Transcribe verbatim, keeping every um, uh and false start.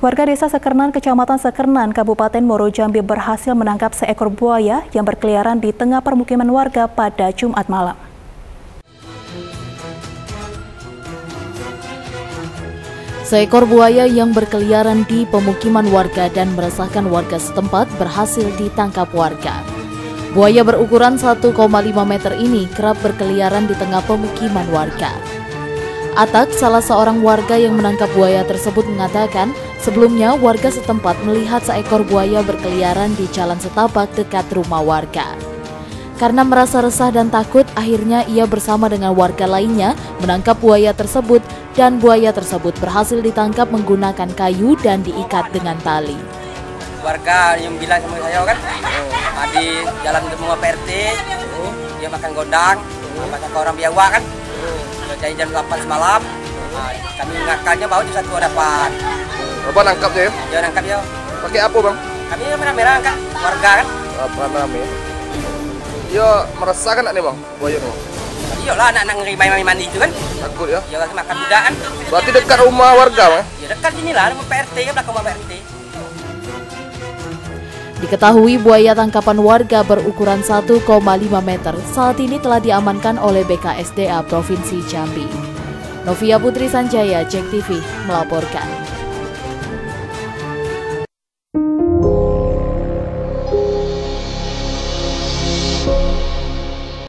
Warga desa Sekernan, kecamatan Sekernan, Kabupaten Moro Jambi berhasil menangkap seekor buaya yang berkeliaran di tengah permukiman warga pada Jumat malam. Seekor buaya yang berkeliaran di pemukiman warga dan meresahkan warga setempat berhasil ditangkap warga. Buaya berukuran satu koma lima meter ini kerap berkeliaran di tengah pemukiman warga. Atak, salah seorang warga yang menangkap buaya tersebut, mengatakan sebelumnya warga setempat melihat seekor buaya berkeliaran di jalan setapak dekat rumah warga. Karena merasa resah dan takut, akhirnya ia bersama dengan warga lainnya menangkap buaya tersebut, dan buaya tersebut berhasil ditangkap menggunakan kayu dan diikat dengan tali. Warga yang bilang sama saya kan, oh, di jalan semua P R T, oh, dia makan gondang, oh, banyak orang biawa kan. Dari jam delapan semalam, nah, kami mengakalnya bahwa di satu hadapan. Bapak nangkapnya ya? Ya nangkap ya. Pakai apa bang? Kami merah-merah angkat warga kan. Apa namanya? Ya merasa kan nih bang, buaya bang? Iya lah, anak-anak ngeri mandi-mandi itu kan. Takut ya? Iya lagi makan muda kan. Berarti dekat rumah warga bang? Ya dekat sini lah, rumah P R T kan, belakang rumah P R T. Diketahui buaya tangkapan warga berukuran satu koma lima meter saat ini telah diamankan oleh B K S D A Provinsi Jambi. Novia Putri Sanjaya, JEK T V, melaporkan.